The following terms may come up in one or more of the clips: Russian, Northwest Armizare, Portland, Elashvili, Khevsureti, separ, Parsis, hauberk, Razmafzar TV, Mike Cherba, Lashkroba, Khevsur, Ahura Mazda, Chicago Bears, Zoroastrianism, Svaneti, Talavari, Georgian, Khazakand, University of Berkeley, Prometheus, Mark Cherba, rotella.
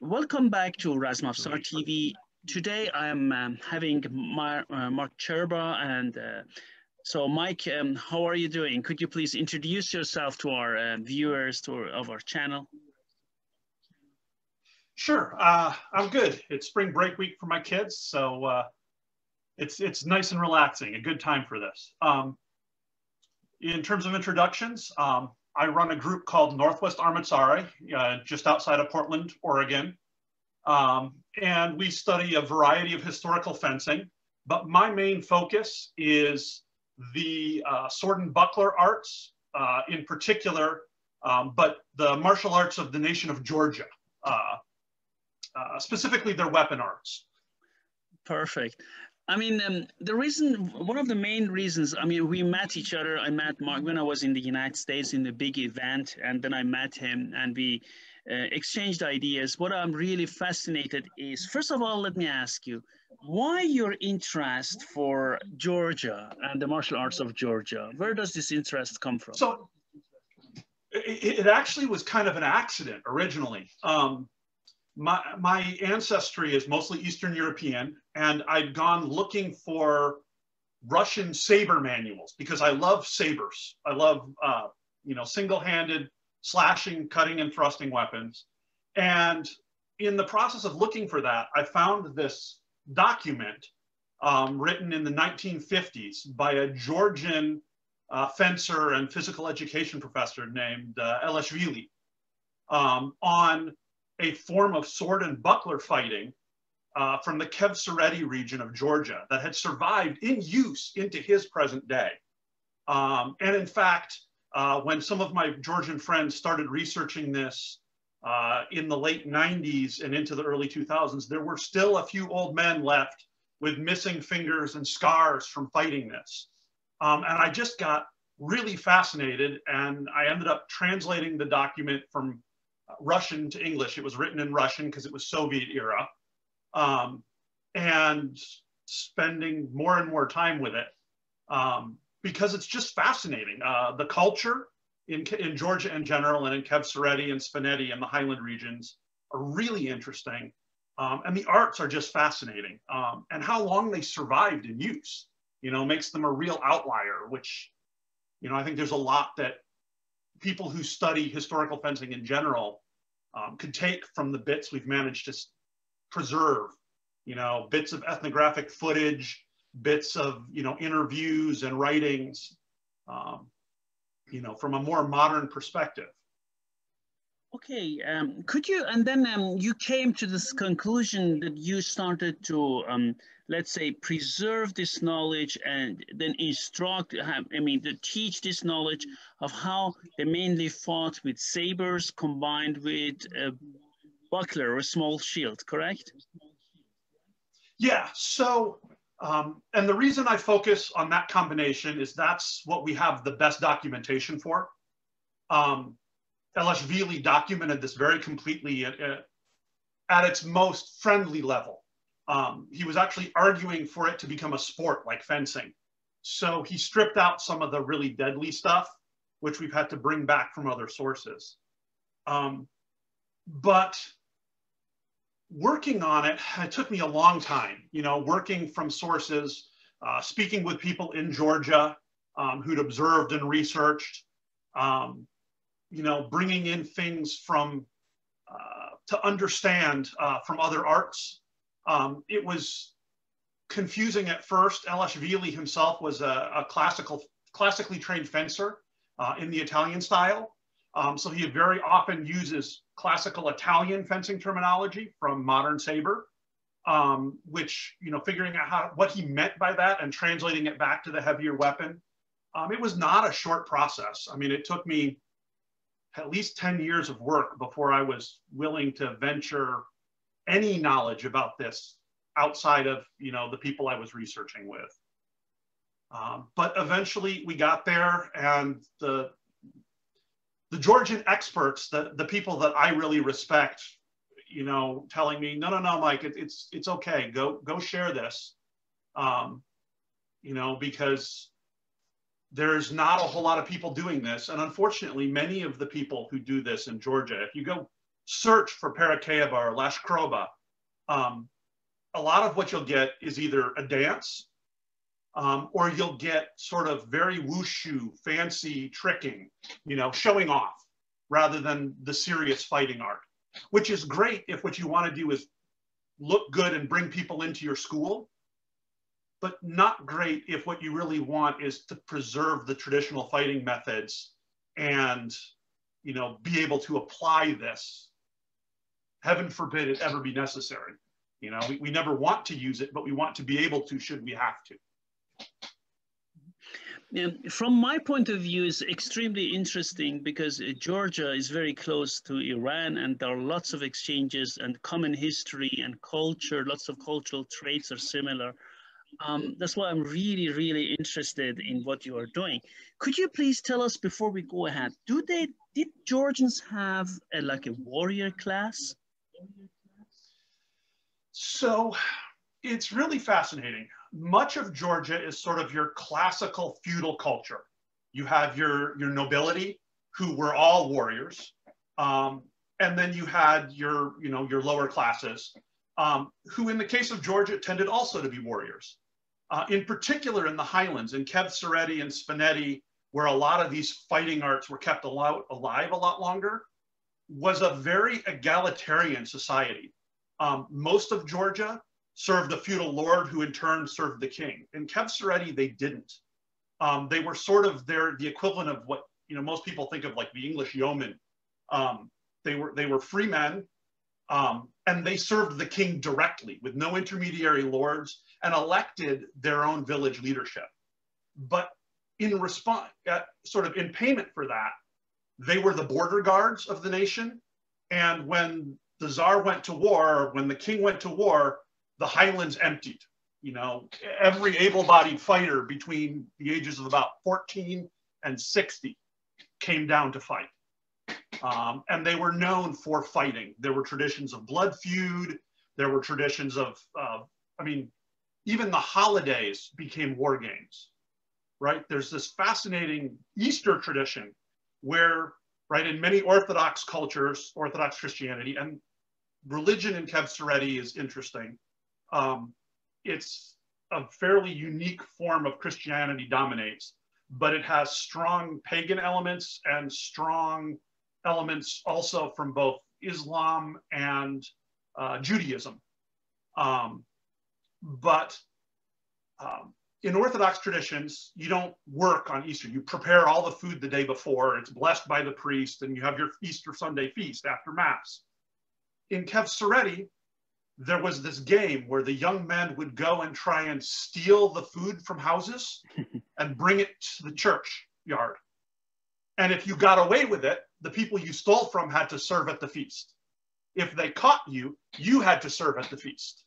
Welcome back to Razmafzar TV. Today I'm having Mark Cherba and Mike, how are you doing? Could you please introduce yourself to our viewers of our channel? Sure, I'm good. It's spring break week for my kids, so it's nice and relaxing, a good time for this. In terms of introductions, I run a group called Northwest Armizare, just outside of Portland, Oregon. And we study a variety of historical fencing, but my main focus is the sword and buckler arts in particular, but the martial arts of the nation of Georgia, specifically their weapon arts. Perfect. I mean, one of the main reasons, I mean, we met each other. I met Mark when I was in the United States in the big event, and then I met him and we exchanged ideas. What I'm really fascinated is, first of all, let me ask you, why your interest for Georgia and the martial arts of Georgia? Where does this interest come from? So it actually was kind of an accident originally. My ancestry is mostly Eastern European, and I'd gone looking for Russian saber manuals because I love sabers. I love, you know, single-handed slashing, cutting, and thrusting weapons. And in the process of looking for that, I found this document written in the 1950s by a Georgian fencer and physical education professor named Elashvili on a form of sword and buckler fighting from the Khevsureti region of Georgia that had survived in use into his present day. And in fact, when some of my Georgian friends started researching this in the late 90s and into the early 2000s, there were still a few old men left with missing fingers and scars from fighting this. And I just got really fascinated, and I ended up translating the document from Russian to English. It was written in Russian because it was Soviet era, and spending more and more time with it because it's just fascinating. The culture in Georgia in general, and in Khevsureti and Svaneti and the Highland regions, are really interesting, and the arts are just fascinating. And how long they survived in use, you know, makes them a real outlier, which, you know, I think there's a lot that people who study historical fencing in general could take from the bits we've managed to preserve, you know, bits of ethnographic footage, bits of, you know, interviews and writings, you know, from a more modern perspective. Okay, could you, and then you came to this conclusion that you started to, let's say, preserve this knowledge and then instruct, to teach this knowledge of how they mainly fought with sabers combined with a buckler or a small shield, correct? Yeah, so, and the reason I focus on that combination is that's what we have the best documentation for. Elashvili documented this very completely at its most friendly level. He was actually arguing for it to become a sport like fencing. So he stripped out some of the really deadly stuff, which we've had to bring back from other sources. But working on it, it took me a long time, you know, working from sources, speaking with people in Georgia who'd observed and researched, you know, bringing in things from, to understand from other arts. It was confusing at first. Elashvili himself was a classically trained fencer in the Italian style. So he very often uses classical Italian fencing terminology from modern saber, which, you know, figuring out what he meant by that and translating it back to the heavier weapon. It was not a short process. I mean, it took me at least 10 years of work before I was willing to venture any knowledge about this outside of, you know, the people I was researching with. But eventually we got there, and the Georgian experts, the people that I really respect, you know, telling me, no, Mike, it's okay, go share this, you know, because there's not a whole lot of people doing this. And unfortunately, many of the people who do this in Georgia, if you go search for Parikaoba or Lashkroba, a lot of what you'll get is either a dance or you'll get sort of very wushu, fancy tricking, you know, showing off rather than the serious fighting art, which is great if what you want to do is look good and bring people into your school, but not great if what you really want is to preserve the traditional fighting methods and, you know, be able to apply this. Heaven forbid it ever be necessary. You know, we never want to use it, but we want to be able to should we have to. From my point of view, it's extremely interesting because Georgia is very close to Iran and there are lots of exchanges and common history and culture, lots of cultural traits are similar. That's why I'm really, really interested in what you are doing. Could you please tell us before we go ahead, did Georgians have like a warrior class? So it's really fascinating. Much of Georgia is sort of your classical feudal culture. You have your nobility, who were all warriors, and then you had your, you know, your lower classes, who in the case of Georgia tended also to be warriors. In particular in the highlands, in Khevsureti and Svaneti, where a lot of these fighting arts were kept alive a lot longer, was a very egalitarian society. Most of Georgia served a feudal lord who in turn served the king. In Khevsureti, they didn't. They were sort of the equivalent of what, you know, most people think of like the English yeoman. They were free men, and they served the king directly with no intermediary lords and elected their own village leadership. But in response, sort of in payment for that, they were the border guards of the nation. And when the Tsar went to war, when the king went to war, the highlands emptied. You know, every able-bodied fighter between the ages of about 14 and 60 came down to fight. And they were known for fighting. There were traditions of blood feud. There were traditions of, I mean, even the holidays became war games, right? There's this fascinating Easter tradition where, right, in many Orthodox cultures, Orthodox Christianity, and religion in Khevsureti is interesting. It's a fairly unique form of Christianity dominates, but it has strong pagan elements and strong elements also from both Islam and Judaism. In Orthodox traditions, you don't work on Easter. You prepare all the food the day before, it's blessed by the priest, and you have your Easter Sunday feast after Mass. In Khevsureti, there was this game where the young men would go and try and steal the food from houses and bring it to the church yard. And if you got away with it, the people you stole from had to serve at the feast. If they caught you, you had to serve at the feast,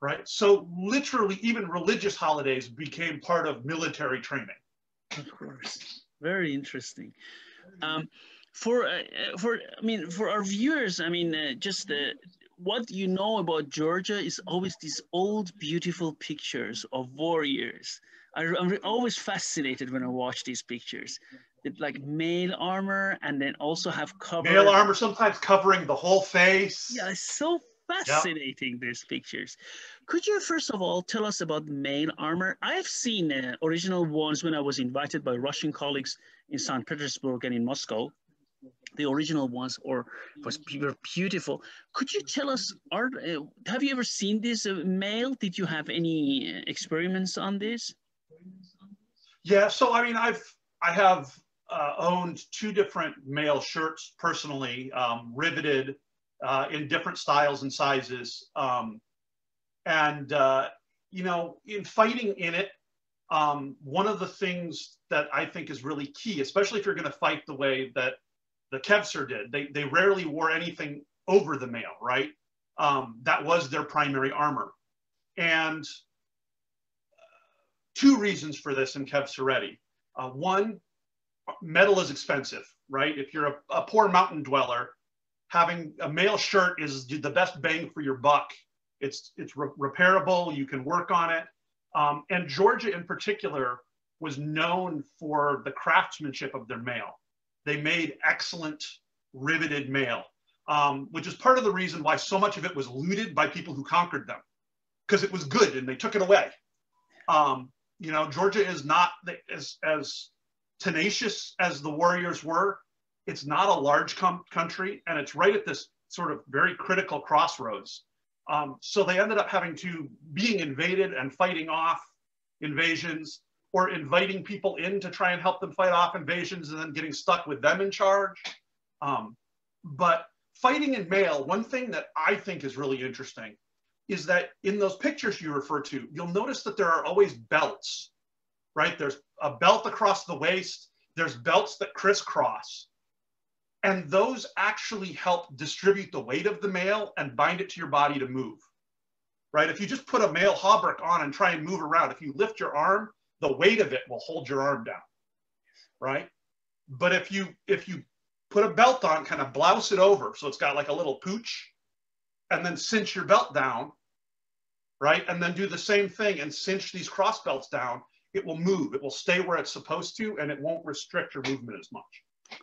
right? So literally even religious holidays became part of military training. Of course, very interesting. For our viewers, I mean, just what you know about Georgia is always these old, beautiful pictures of warriors. I'm always fascinated when I watch these pictures. It's like mail armor, and then also have cover. Mail armor, sometimes covering the whole face. Yeah, it's so fascinating, yep. These pictures. Could you first of all tell us about mail armor? I've seen original ones when I was invited by Russian colleagues in St. Petersburg and in Moscow. The original ones were beautiful. Could you tell us, have you ever seen this mail? Did you have any experiments on this? Yeah, so I mean, I have owned two different mail shirts personally, riveted in different styles and sizes. You know, in fighting in it, one of the things that I think is really key, especially if you're going to fight the way that the Khevsur did, they rarely wore anything over the mail, right? That was their primary armor. And two reasons for this in Khevsureti. One, metal is expensive, right? If you're a poor mountain dweller, having a mail shirt is the best bang for your buck. It's repairable, you can work on it. And Georgia in particular was known for the craftsmanship of their mail. They made excellent riveted mail, which is part of the reason why so much of it was looted by people who conquered them, because it was good and they took it away. You know, Georgia is not as tenacious as the warriors were. It's not a large country, and it's right at this sort of very critical crossroads. So they ended up having to being invaded and fighting off invasions, or inviting people in to try and help them fight off invasions and then getting stuck with them in charge. But fighting in mail, one thing that I think is really interesting is that in those pictures you refer to, you'll notice that there are always belts, right? There's a belt across the waist, there's belts that crisscross. And those actually help distribute the weight of the mail and bind it to your body to move, right? If you just put a mail hauberk on and try and move around, if you lift your arm, the weight of it will hold your arm down, right? But if you put a belt on, kind of blouse it over, so it's got like a little pooch, and then cinch your belt down, right? And then do the same thing and cinch these cross belts down, it will move. It will stay where it's supposed to, and it won't restrict your movement as much.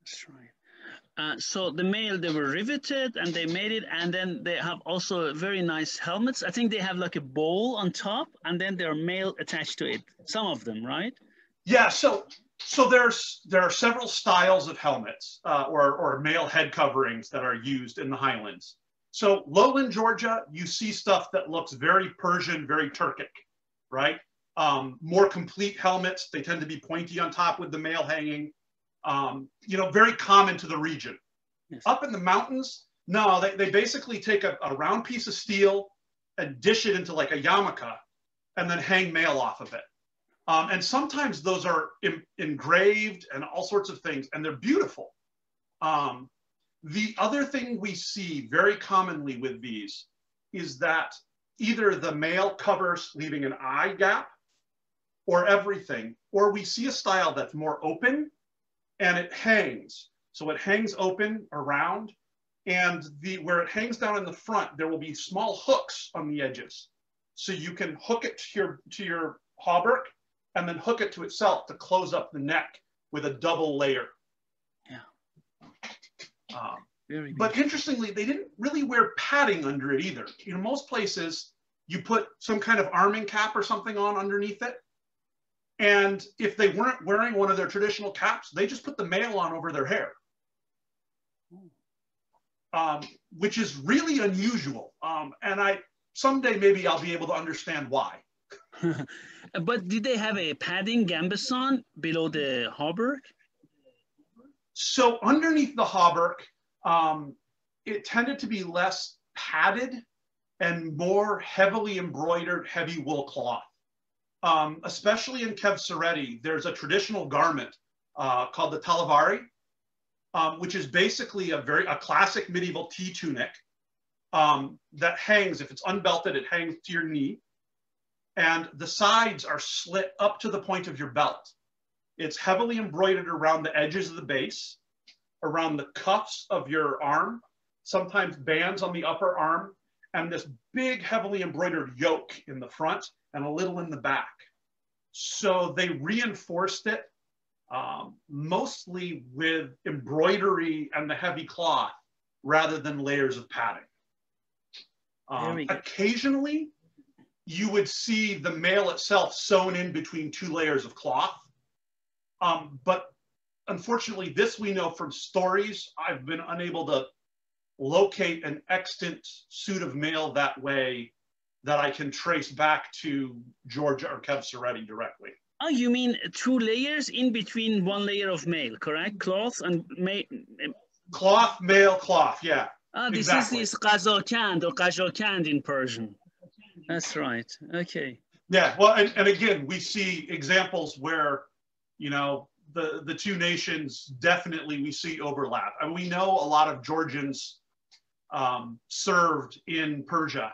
That's right. So the mail, they were riveted and they made it, and then they have also very nice helmets. I think they have like a bowl on top and then there are mail attached to it, some of them, right? Yeah, so there are several styles of helmets or mail head coverings that are used in the highlands. So lowland Georgia, you see stuff that looks very Persian, very Turkic, right? More complete helmets, they tend to be pointy on top with the mail hanging. You know, very common to the region. Yes. Up in the mountains, no, they basically take a round piece of steel and dish it into like a yarmulke and then hang mail off of it. And sometimes those are engraved and all sorts of things, and they're beautiful. The other thing we see very commonly with these is that either the mail covers leaving an eye gap or everything, or we see a style that's more open and it hangs. So it hangs open around, and where it hangs down in the front, there will be small hooks on the edges. So you can hook it to your hauberk and then hook it to itself to close up the neck with a double layer. Yeah. But interestingly, they didn't really wear padding under it either. You know, most places you put some kind of arming cap or something on underneath it. And if they weren't wearing one of their traditional caps, they just put the mail on over their hair, which is really unusual. And someday maybe I'll be able to understand why. But did they have a padding gambeson below the hauberk? So underneath the hauberk, it tended to be less padded and more heavily embroidered heavy wool cloth. Especially in Khevsureti, there's a traditional garment called the Talavari, which is basically a classic medieval tea tunic that hangs, if it's unbelted, it hangs to your knee. And the sides are slit up to the point of your belt. It's heavily embroidered around the edges of the base, around the cuffs of your arm, sometimes bands on the upper arm, and this big heavily embroidered yoke in the front and a little in the back. So they reinforced it mostly with embroidery and the heavy cloth rather than layers of padding. Occasionally, you would see the mail itself sewn in between two layers of cloth. But unfortunately, this we know from stories. I've been unable to locate an extant suit of mail that way that I can trace back to Georgia or Khevsureti directly. Oh, you mean two layers in between one layer of mail, correct? Cloth and mail. Cloth, mail, cloth, yeah. Oh, this exactly. Is this Khazakand or Khazakand in Persian. That's right, okay. Yeah, well, and again, we see examples where, you know, the two nations definitely we see overlap. And we know a lot of Georgians served in Persia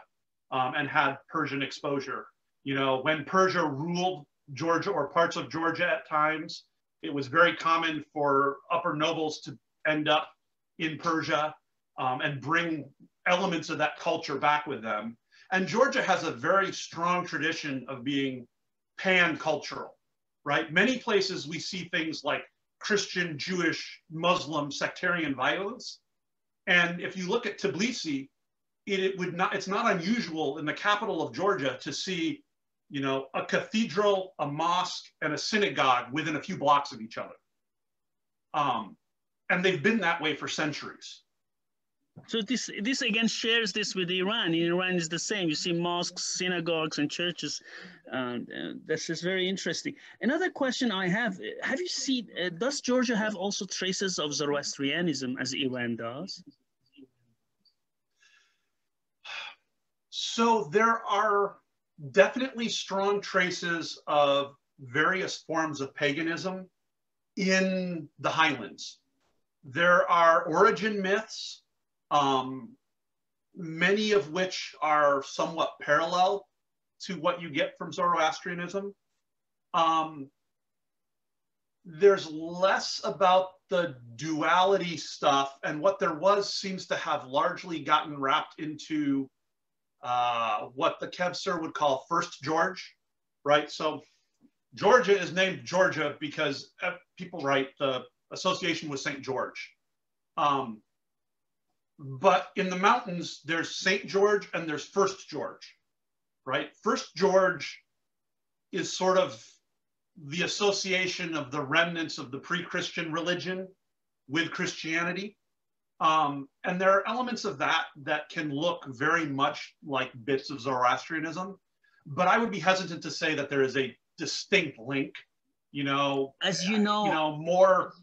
and had Persian exposure. You know, when Persia ruled Georgia or parts of Georgia at times, it was very common for upper nobles to end up in Persia and bring elements of that culture back with them. And Georgia has a very strong tradition of being pan-cultural. Right? Many places we see things like Christian, Jewish, Muslim, sectarian violence. And if you look at Tbilisi, it's not unusual in the capital of Georgia to see, you know, a cathedral, a mosque, and a synagogue within a few blocks of each other. And they've been that way for centuries. So this again shares this with Iran. In Iran is the same. You see mosques, synagogues, and churches. This is very interesting. Another question I have you seen, does Georgia have also traces of Zoroastrianism as Iran does? So there are definitely strong traces of various forms of paganism in the highlands. There are origin myths, many of which are somewhat parallel to what you get from Zoroastrianism. There's less about the duality stuff, and what there was seems to have largely gotten wrapped into what the Khevsur would call First George, right? So Georgia is named Georgia because people write the association with St. George. But in the mountains, there's St. George and there's First George, right? First George is sort of the association of the remnants of the pre-Christian religion with Christianity. And there are elements of that that can look very much like bits of Zoroastrianism, but I would be hesitant to say that there is a distinct link, you know, more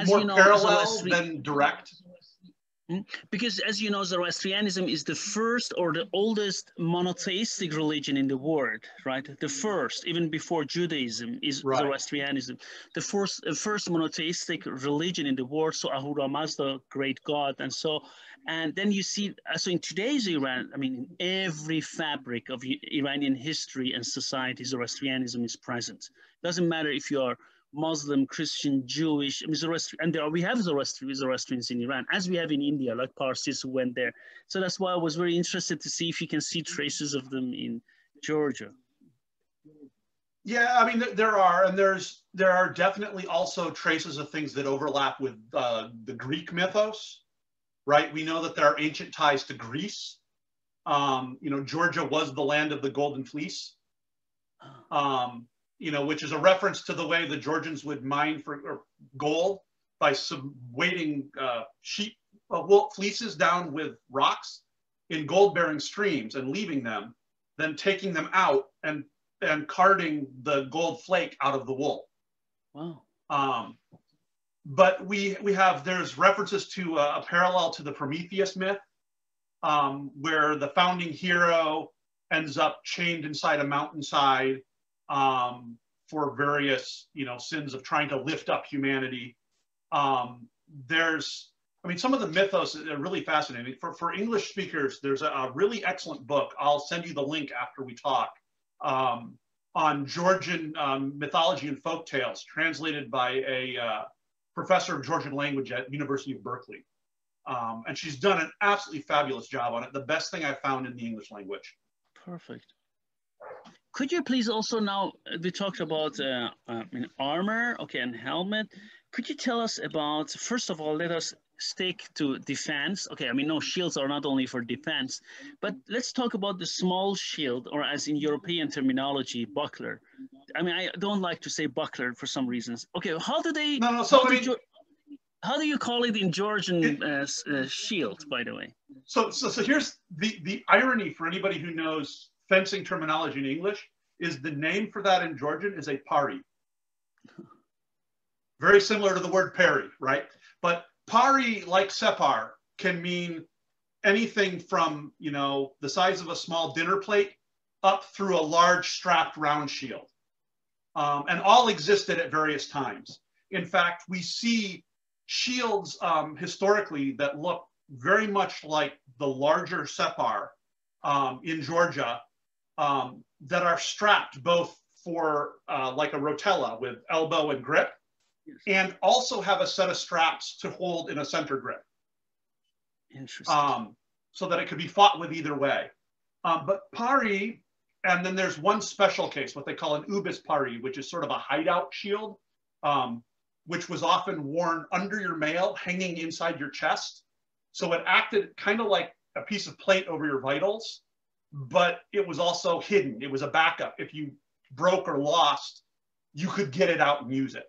parallel than direct. Because as you know, Zoroastrianism is the first or the oldest monotheistic religion in the world, right? The first, even before Judaism, is right. Zoroastrianism. The first monotheistic religion in the world, so Ahura Mazda, great God, and so, and then you see, so in today's Iran, I mean, in every fabric of Iranian history and society, Zoroastrianism is present. Doesn't matter if you are Muslim, Christian, Jewish, Zoroastrian, and we have Zoroastrians in Iran, as we have in India, like Parsis who went there. So that's why I was very interested to see if you can see traces of them in Georgia. Yeah, I mean, there are, and there are definitely also traces of things that overlap with the Greek mythos, right? We know that there are ancient ties to Greece. You know, Georgia was the land of the Golden Fleece. You know, which is a reference to the way the Georgians would mine for gold by weighting sheep, wool fleeces down with rocks in gold-bearing streams and leaving them, then taking them out and carding the gold flake out of the wool. Wow. But there's references to a parallel to the Prometheus myth, where the founding hero ends up chained inside a mountainside for various, you know, sins of trying to lift up humanity. I mean, some of the mythos are really fascinating. For English speakers, there's a really excellent book. I'll send you the link after we talk, on Georgian mythology and folk tales, translated by a professor of Georgian language at University of Berkeley. And she's done an absolutely fabulous job on it. The best thing I found in the English language. Perfect. Could you please also now, we talked about armor, okay, and helmet. Could you tell us about, first of all, let us stick to defense. Okay, I mean, no, shields are not only for defense, but let's talk about the small shield, or as in European terminology, buckler. I mean, I don't like to say buckler for some reasons. Okay, how do they, no, so how do you call it in Georgian shield, by the way? So here's the irony for anybody who knows fencing terminology in English, is the name for that in Georgian is a pari. Very similar to the word parry, right? But pari, like separ, can mean anything from, you know, the size of a small dinner plate up through a large strapped round shield. And all existed at various times. In fact, we see shields historically that look very much like the larger separ in Georgia, that are strapped both for like a rotella with elbow and grip, and also have a set of straps to hold in a center grip. Interesting. So that it could be fought with either way. But pari, and then there's one special case, what they call an ubis pari, which is sort of a hideout shield, which was often worn under your mail, hanging inside your chest. So it acted kind of like a piece of plate over your vitals, but it was also hidden. It was a backup. If you broke or lost, you could get it out and use it.